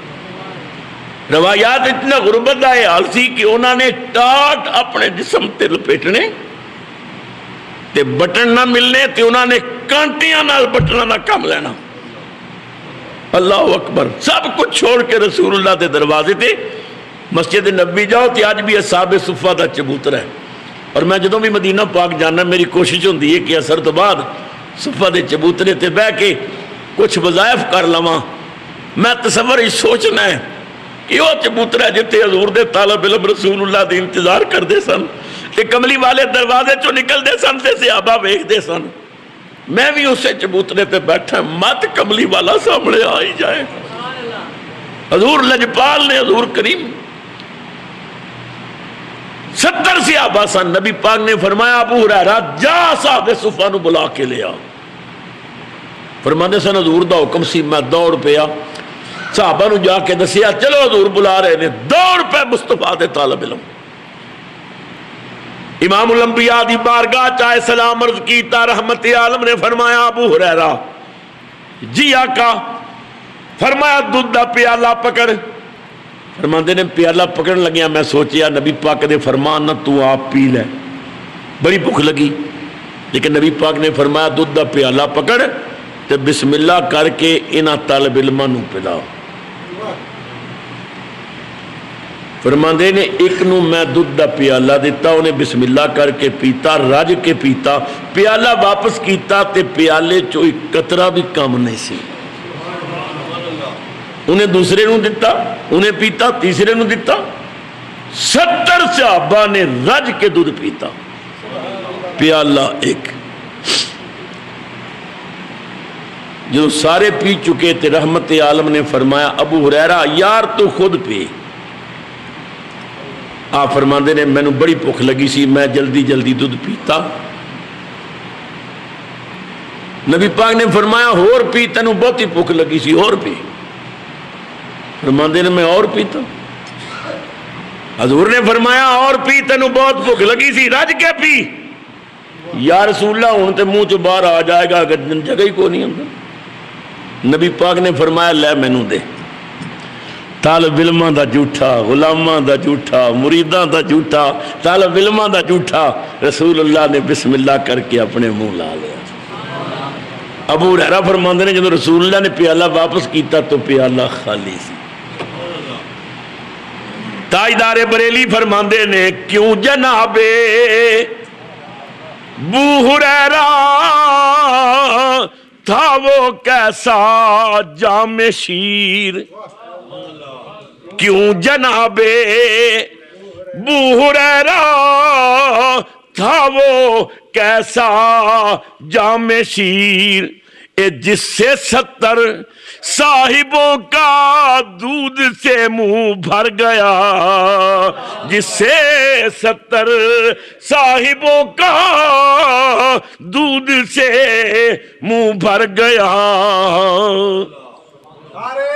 रवायात इतना गुरबत का यह हाल सी कि उन्होंने टाट अपने जिसम ते लपेटने, ते बटन ना मिलने, ते उन्होंने कांटियां नाल बटना का काम लेना। अल्लाह अकबर! सब कुछ छोड़ के रसूलुल्लाह के दरवाजे ते मस्जिद नबी जाओ। तो आज भी असहाब सुफा का चबूतरा है, और मैं जदों भी मदीना पाक जाना मेरी कोशिश होती है कि असर तो बाद सुफा के चबूतरे ते बह के कुछ वज़ाइफ कर लवां। मैं तसव्वुर इस सोचना है कि वह चबूतरा जिथे हजूर दे तालब इल्म रसूलुल्लाह दा इंतजार करते सन, कमली वाले दरवाजे चो निकलते सन, सहाबा वेखते सन। मैं भी उस चबूतरे पे बैठा, मत कमली वाला सामने आ ही जाए। हजूर लजपाल ने, हजूर करीम, 70 सहाबा सन। नबी पाक ने फरमाया, अबू हुरैरा जा साहब सुफा नू बुला के लिया। फरमाते सन हजूर दा हुक्म सी। मैं दौड़ पिया, साहबा नू जाके दसिया चलो हजूर बुला रहे ने, दौड़ पे मुस्तफा दे तालब इलम इमाम उलंबिया दी बारगाह चाहे सलाम अर्ज कीता। रहमत आलम ने फरमाया अबू हुरैरा जी आका, फरमाया दूध दा प्याला पकड़। फरमाते ने प्याला पकड़ लगिया मैं सोचिया नबी पाक दे फरमान ना तू आप पी ले, बड़ी भुख लगी। लेकिन नबी पाक ने फरमाया दूध दा प्याला पकड़ ते बिस्मिल्ला करके इन्हां तालब इलमां नूं पिलाओ। फरमाते ने एक नूं मैं दूध दा प्याला दिता, उन्हें बिस्मिल्ला करके पीता, रज के पीता, प्याला वापस कीता ते प्याले चो एक कतरा भी कम नहीं सी। उन्हें दूसरे नूं दिता, उन्हें पीता, तीसरे नूं दिता। 70 सहाबा ने रज के दूध पीता, प्याला एक। जो सारे पी चुके थे रहमत आलम ने फरमाया अबू हुरैरा यार तू खुद पी। आप फरमाते ने मैनू बड़ी भुख लगी सी, मैं जल्दी जल्दी दूध पीता। नबी पाक ने फरमाया होर पी, तेनू बहुती भुख लगी सी, होर पी। फरमाते ने मैं और पीता। हजूर ने फरमाया और पी, तेनू बहुत भुख लगी सी, रज के पी। या रसूल्ला हुण ते मुँह चो बाहर आ जाएगा, अगर जगह ही कोई नहीं अंदर। नबी पाक ने फरमाया लै मैनू दे। तालब इलमां दा झूठा, गुलामां दा झूठा, मुरीदां दा झूठा, तालब इलमां दा झूठा। रसूलुल्लाह ने बिस्मिल्लाह करके अपने मुँह ला लिया। अबू हुरैरा फरमाते ने जदों रसूलुल्लाह ने प्याला वापस किया तो प्याला खाली सी। ताजदारे बरेली फरमांदे ने क्यों जनाबे अबू हुरैरा था वो कैसा जामे शीर। क्यों जनाबे अबू हुरैरा था वो कैसा जामे शीर, ए जिससे 70 साहिबों का दूध से मुंह भर गया, जिससे 70 साहिबों का दूध से मुंह भर गया। नारे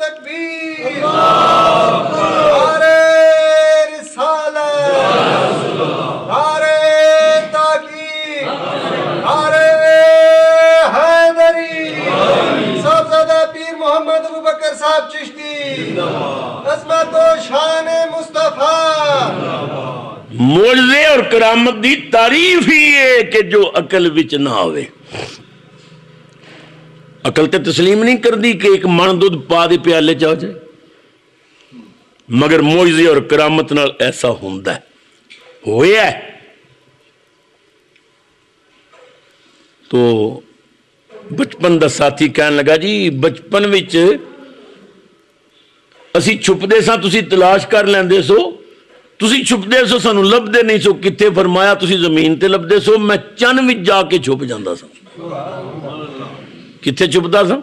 तकबीर, नारे साहब चिश्ती मुस्तफा। मोजज़े और करामत की तारीफ ही है कि जो अकल विच ना आवे। अकल तो तस्लीम नहीं करती कि एक मन दूध पा दे प्याले च आ जाए, मगर मोजज़े और करामत नाल ऐसा होंदा है। होया है तो बचपन का साथी कहन लगा जी बचपन विच असी छुपते सा, तुसी तलाश कर लेंदे सो, तुसी छुपते सो सानू लभदे नहीं सो। किथे फरमाया तुसी जमीन ते लभदे सो, मैं चन्न विच जाके छुप जांदा सा। किथे छुपदा सा?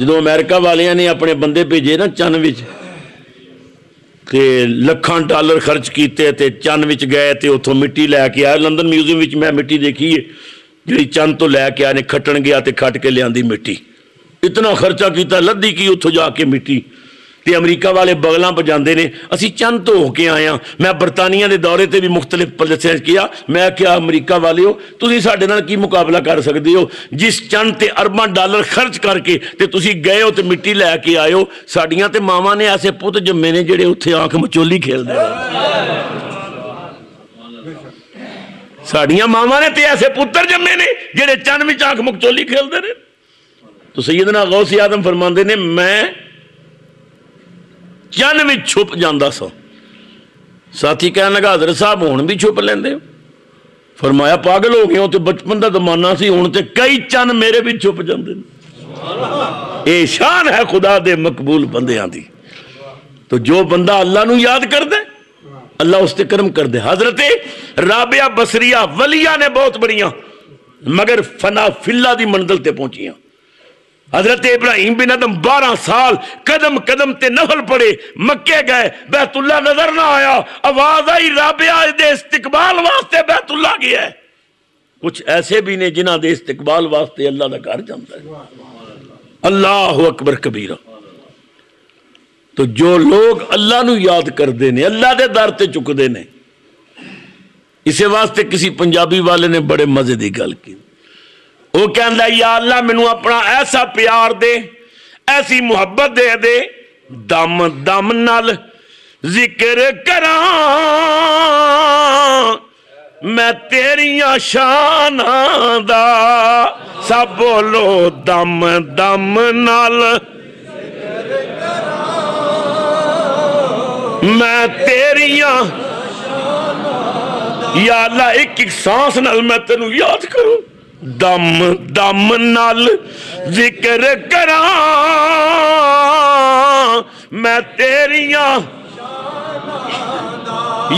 जदों अमेरिका वालियां ने अपने बंदे भेजे ना चन्न विच ते लखां डॉलर खर्च कीते ते चन्न विच गए ते उत्थों मिट्टी लैके आए। लंदन म्यूजियम विच मैं मिट्टी देखी है जी, चंद तो लैके आए ने, खट्टन गया तो खट के लिया मिट्टी। इतना खर्चा किया लद्दी की उतो जाके मिट्टी। तो अमरीका वाले बगलों बजाते ने असी चंद तो होके आए हैं। मैं बरतानिया के दौरे पर भी मुख्तलिफ प्रदेशों किया, मैं क्या अमरीका वाले हो तुम साढ़े नाल की मुकाबला कर सकते हो, जिस चंद तो अरबा डॉलर खर्च करके तो तुम गए हो तो मिट्टी लैके आए हो। साड़ियाँ तो मावा ने ऐसे पुत जम्मे ने जोड़े उत्थे आंख मचोली खेलते हैं। साड़ियां मावां ने ते ऐसे पुत्र जम्मे ने जेड़े चन्न विच आंख मकचोली खेलते हैं। तो सैयदना गौसे आदम फरमाते ने मैं चन्न विच छुप जांदा सा। साथी कहन लगा हज़रत साहब हुण भी छुप लैंदे हो? फरमाया पागल हो गए हो, तो बचपन का जमाना सी, हुण ते कई चन्न मेरे भी छुप जांदे ने। ये शान है खुदा दे मकबूल बंदियां दी। तो जो बंदा अल्लाह नूं याद करदा है अल्लाह उसते कर्म कर दे। हजरत राबिया बसरिया वलिया ने बहुत बड़िया मगर फना फिल्ला दी मंजिल ते पहुंचिया। हजरत इब्राहिम बिन अदम 12 साल कदम कदम ते नफल पड़े, मक्के गए, बैतुल्ला नजर ना आया। आवाज आई राबिया दे इस्तकबाल वास्ते बैतुल्ला गया। कुछ ऐसे भी ने जिन्हां दे इस्तकबाल वास्ते अल्लाह दा घर जांदा है। अल्लाह अकबर कबीरा। तो जो लोग अल्लाह नू याद करते हैं, अल्लाह के दर ते चुकते हैं, इस वास्ते किसी पंजाबी वाले ने बड़े मजे की गल की। वो कहता या अल्लाह मैनू अपना ऐसा प्यार दे, ऐसी मुहब्बत दे दे, दम दम नाल जिक्र करा मैं तेरिया शान दा। सब बोलो दम दम नाल मैं तेरिया, या अल्लाह एक एक सांस नाल मैं तेनू याद करूं, दम दम नाल जिक्र करा मैं तेरिया,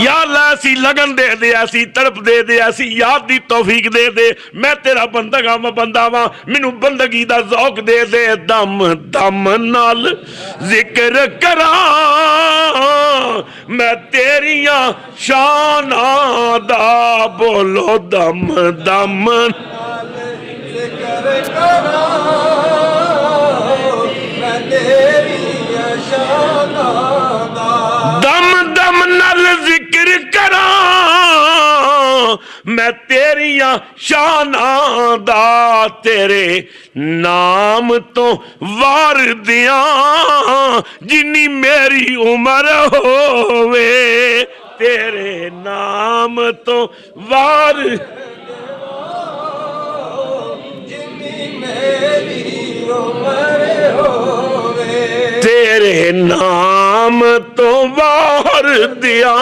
या अल्लाह ऐसी लगन दे दे, ऐसी तड़प दे दे, ऐसी याद दी तौफीक दे दे, मैं तेरा बंदगा मैं बंदा वां, मैनू बंदगी दा ज़ौक दे दे, दम दम नाल जिक्र करां मैं तेरियां शानां दा। बोलो दम दम नाल जिक्र करां मैं तेरियां शानां दा, दम दम नाल जिक्र करा मैं तेरिया शाना दा, तेरे नाम तो वार दिया जिन्नी मेरी उम्र होवे, तेरे नाम तो वार जिन्नी मेरी उम्र होवे, तेरे नाम तो वार दिया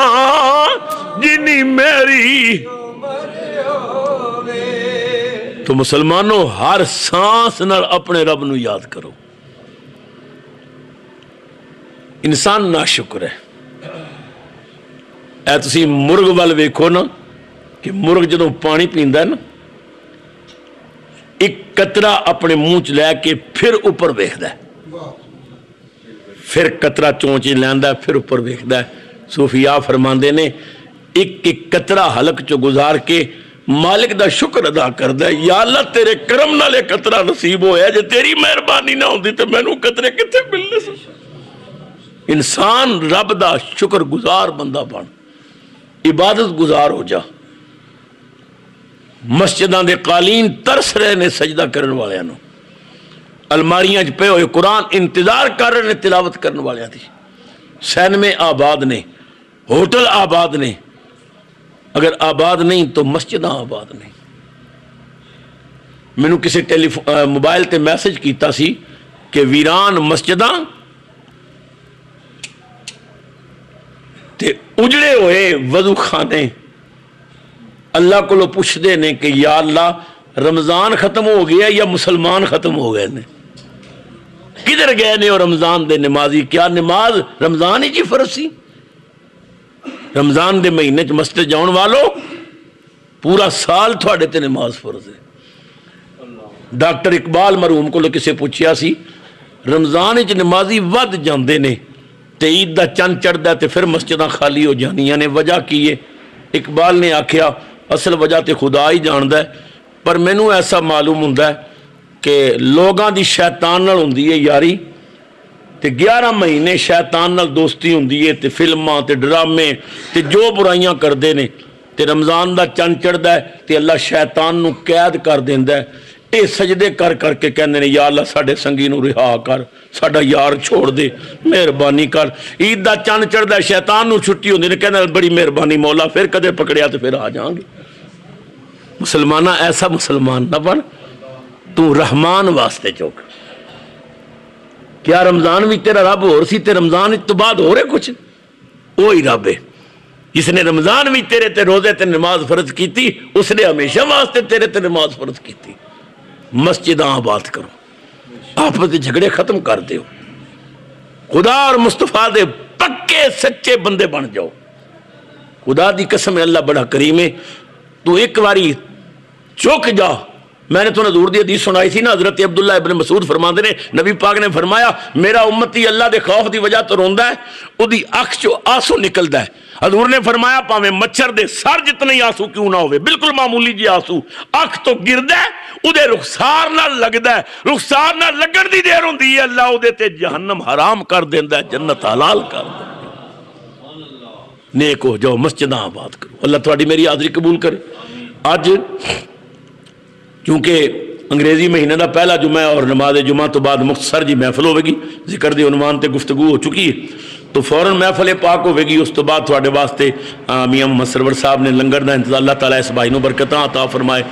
जिनी मेरी। तो मुसलमानों हर सांस नाल अपने रब नू याद करो। इंसान ना शुक्र है। ऐ तुसी मुर्ग वाल वेखो ना कि मुर्ग जदों पानी पींदा है ना, एक कतरा अपने मुंह च लैके फिर उपर वेखदा है, फिर कतरा चोंच लैंदा, फिर उपर वेखदा है। सूफिया फरमांदे ने एक एक कतरा हलक चो गुजार के मालिक दा शुक्र अदा करदा, या अल्लाह तेरे करम नाल इह कतरा नसीब होया, जे तेरी मेहरबानी ना होंदी ते मैनू कतरे कित्थे मिलने सी। इंसान रब दा शुक्र गुजार बंदा बन, इबादत गुजार हो जा। मस्जिदां दे कालीन तरस रहे ने सजदा करन वालियां नू, अलमारियां च पे होए कुरान इंतजार कर रहे ने तिलावत करन वालियां दी। सैनमे आबाद ने, होटल आबाद ने, अगर आबाद नहीं तो मस्जिदां आबाद नहीं। मैनू किसी मोबाइल ते मैसेज कीता सी कि वीरान मस्जिदां ते उजड़े होए वजू खाने। अल्लाह को पुछदे ने कि या अल्लाह रमज़ान खत्म हो गया या मुसलमान खत्म हो गए ने, किधर गए ने और रमज़ान दे नमाजी? क्या नमाज रमज़ान ही जी फर्ज सी? रमज़ान के महीने च मस्जिद जाने वालों पूरा साल थोड़े ते नमाज फर्ज है। डॉक्टर इकबाल मरहूम को किसी पूछा सी रमज़ान च नमाजी वध जाते हैं तो ईद का चंद चढ़ता तो फिर मस्जिदां खाली हो जानियां ने, वजह की है? इकबाल ने आख्या असल वजह तो खुदा ही जानता है, पर मैनू ऐसा मालूम होंदा है कि लोगों की शैतान नाल होंदी है यारी, तो 11 महीने शैतान नाल दोस्ती होंदी है, तो फिल्मां तो ड्रामे तो जो बुराइयां करते हैं, तो रमज़ान का चंद चढ़ता है तो अल्लाह शैतान को कैद कर देंदा है। ये सजदे कर करके कहते हैं या अल्लाह साढ़े संगी नू रिहा कर, साढ़ा यार छोड़ दे, मेहरबानी कर। ईद का चंद चढ़ता है, शैतान को छुट्टी होंदी है, कहना बड़ी मेहरबानी मौला, फिर कदे पकड़िया तो फिर आ जाएंगे। मुसलमाना ऐसा मुसलमान ना बन, तू रहमान वास्ते चौक। क्या रमज़ान भी तेरा रब होर सी ते रमज़ान तो बाद हो रहे कुछ? वो ही रब है जिसने रमज़ान भी तेरे ते रोज़े ते नमाज फर्ज की, उसने हमेशा वास्ते तेरे ते नमाज फर्ज की। मस्जिदां आबाद करो, आपस के झगड़े खत्म कर दो, खुदा और मुस्तफा दे पक्के सच्चे बंदे बन जाओ। खुदा दी कसम है, अल्लाह बड़ा करीम है। तू एक बारी चुक जा, मैंने तो हजूर दी हदीस सुनाई थी ना, हजरत अब्दुल्ला इब्न मसूद फरमाते ने नबी पाक ने फरमाया मेरा उम्मती अल्लाह के खौफ की वजह तो रोंदा है, उसकी अख चो आंसू निकलता है। हजूर ने फरमाया भावें मच्छर के सर जितने ही आंसू क्यों ना हो, बिल्कुल मामूली जी आंसू अख तो गिरदा है, उहदे रुखसार नाल लगदा है, रुखसार नाल लगण दी देर हुंदी है, अल्लाह उहदे ते जहन्नम हराम कर देंदा है, जन्नत हलाल कर देंदा है। नेक हो जाओ, मस्जिदां आबाद करो, अल्लाह तुहाडी मेरी हाज़री कबूल करे। अज क्योंकि अंग्रेजी महीने का पहला जुमा है और नमाज जुमा तो बाद मुख्तसर जी महफिल होगी, जिक्र के उनवान पर गुफ्तगू हो चुकी है, तो फौरन महफिल पाक होगी। उस तो बाद तुहाडे वास्ते मियां मुहम्मद सरवर साहब ने लंगर का इंतजाम, अल्लाह ताला इस भाई नूं बरकतां अता फरमाए,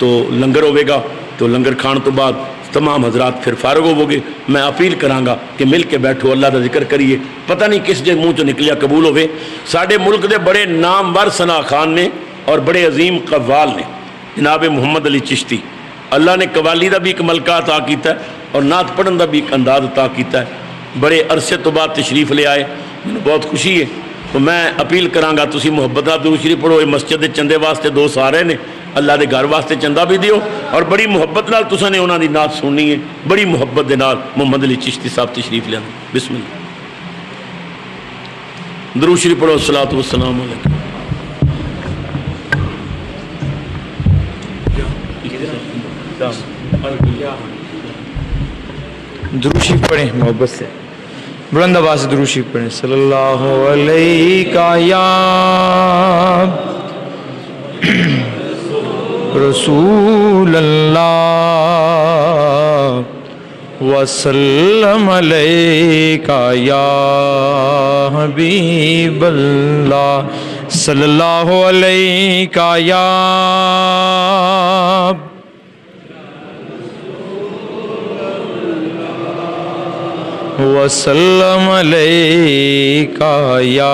तो लंगर होगा, तो लंगर खाने तो बाद तमाम हजरात फिर फारग होवोगे। मैं अपील कराँगा कि मिल के बैठो, अल्लाह का जिक्र करिए, पता नहीं किस जे मूँह चो निकलिया कबूल होवे। साडे मुल्क के बड़े नामवर सना खान ने और बड़े अजीम कव्वाल ने जनाब मुहम्मद अली चिश्ती, अल्लाह ने कव्वाली का भी एक मलका अता किया और नात पढ़न का भी एक अंदाज अता किया। बड़े अरसे तो बाद तशरीफ ले आए, मैंने बहुत खुशी है। तो मैं अपील कराँगा तुम मुहब्बत का दुरूद शरीफ पढ़ो, ये मस्जिद के चंदे वास्ते दोस्त आ रहे हैं, अल्लाह के घर वास्ते चंदा भी दियो, और बड़ी मुहब्बत नाल तुसां ने उन्हां दी नात सुननी है, बड़ी मुहब्बत दे नाल। मुहम्मद अली चिश्ती साहब तशरीफ लिया, बिस्मिल्लाह दुरूद शरीफ पढ़ो, सलातु वस्सलाम अलैकुम। दुरूद शरीफ पढ़े मोहब्बत से, बुलंद आवाज़ से दुरूद शरीफ पढ़े। सल्लल्लाहु अलैका या रसूल अल्लाह वसल्लम अलैका या हबीब अल्लाह, सल्लल्लाहु अलैका या वसल्लम अलैका या।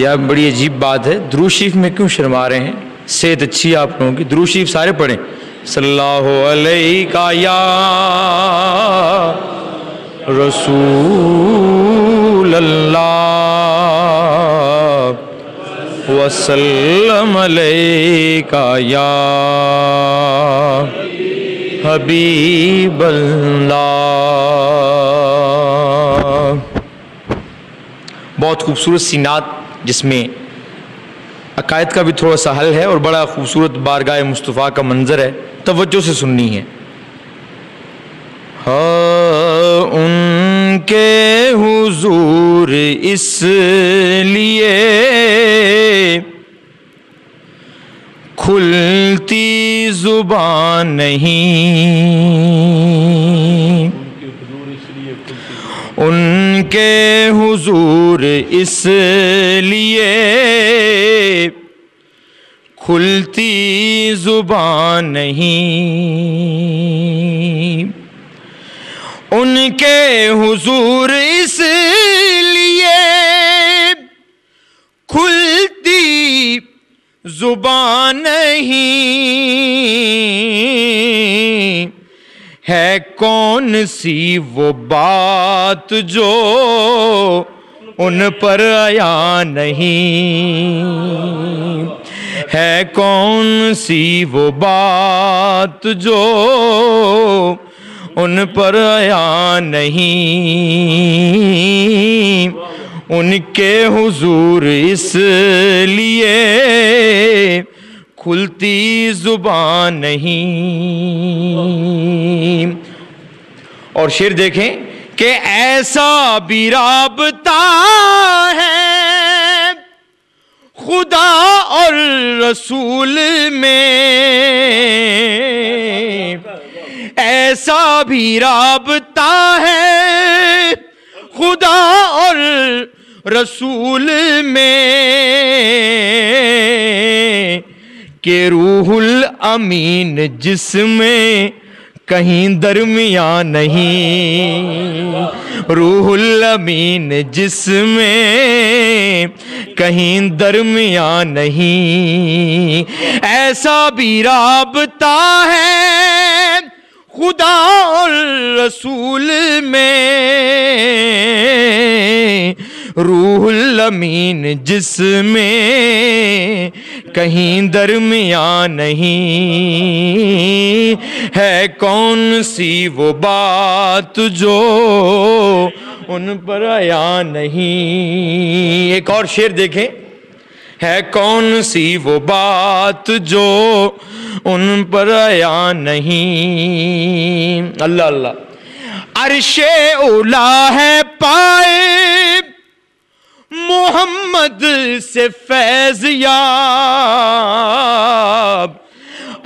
यार बड़ी अजीब बात है, दुरूद शरीफ में क्यों शर्मा रहे हैं? सेहत अच्छी है आप लोगों की, दुरूद शरीफ सारे पढ़ें। सल्लल्लाहु अलैका या रसूल अल्लाह वसल्लम अलैका या हबीब अल्लाह। बहुत खूबसूरत सी नात जिसमें अकायद का भी थोड़ा सा हल है और बड़ा खूबसूरत बारगाह मुस्तफ़ा का मंजर है, तवज्जो से सुननी है। हाँ उनके हुजूर इसलिए खुलती जुबान नहीं, उनके हुजूर इसलिए खुलती जुबान नहीं, उनके हुजूर इसलिए खुलती जुबान नहीं, है कौन सी वो बात जो उन पर आया नहीं, है कौन सी वो बात जो उन पर आया नहीं, उनके हुजूर इसलिए खुलती जुबान नहीं। और शेर देखें कि ऐसा भी राबता है खुदा और रसूल में, ऐसा भी राबता है खुदा और रसूल में के रूहुल अमीन जिसमें कहीं दरमिया नहीं, रूहुल अमीन जिसमें कहीं दरमिया नहीं, ऐसा भी राबता है खुदा और रसूल में रूहुल अमीन जिसमें कहीं दरमिया नहीं है, कौन सी वो बात जो उन पर आया नहीं। एक और शेर देखें, है कौन सी वो बात जो उन पर आया नहीं। अल्लाह अल्लाह। अर्शे उला है पाए मोहम्मद से फैज याब,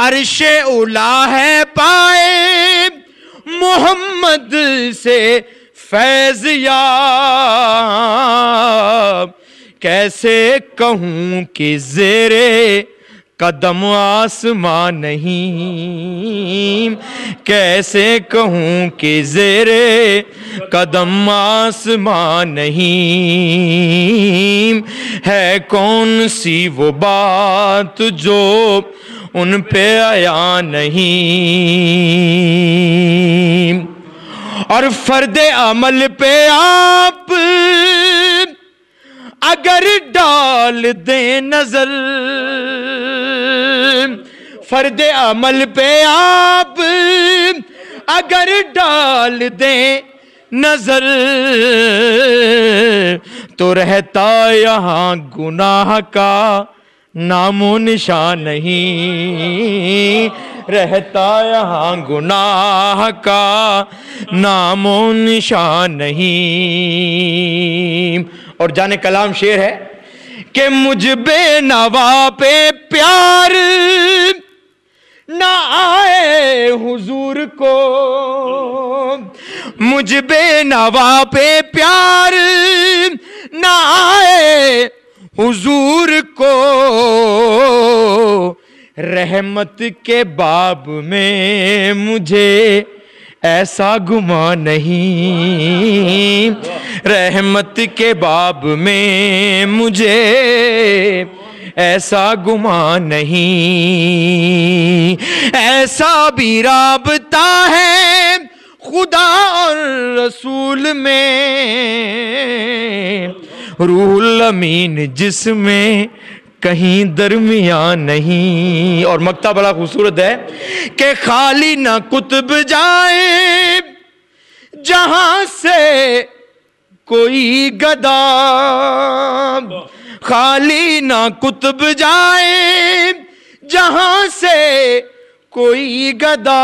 अर्शे उला है पाए मोहम्मद से फैज याब, कैसे कहूँ कि जेरे कदम आसमां नहीं, कैसे कहूँ कि जेरे कदम आसमां नहीं, है कौन सी वो बात जो उन पे आया नहीं। और फर्दे अमल पे आप अगर डाल दें नजर, फर्दे अमल पे आप अगर डाल दें नजर, तो रहता यहाँ गुनाह का नामो निशान नहीं, रहता यहाँ गुनाह का नामो निशान नहीं। और जाने कलाम शेर है कि मुझ बे नवा पे प्यार ना आए हुजूर को, मुझ बे नवा पे प्यार ना आए हुजूर को, रहमत के बाब में मुझे ऐसा गुमा नहीं, रहमत के बाब में मुझे ऐसा गुमा नहीं, ऐसा भी राबता है खुदा और रसूल में, रूहुल अमीन जिसमें कहीं दरमिया नहीं। और मक्ता बड़ा खूबसूरत है कि खाली ना कुतुब जाए जहां से कोई गदा, खाली ना कुतुब जाए जहां से कोई गदा,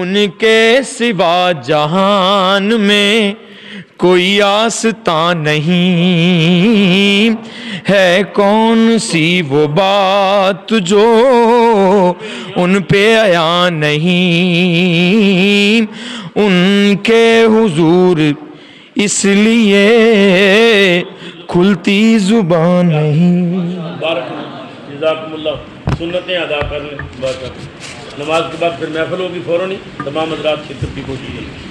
उनके सिवा जहान में कोई आस्था नहीं, है कौन सी वो बात जो उन पे आया नहीं, उनके हुजूर इसलिए खुलती जुबान नहीं। सुन्नतें अदा कर लें, नमाज के बाद फिर महफिल होगी, फौरन ही तमाम हज़रात शिरकत की कोशिश करें।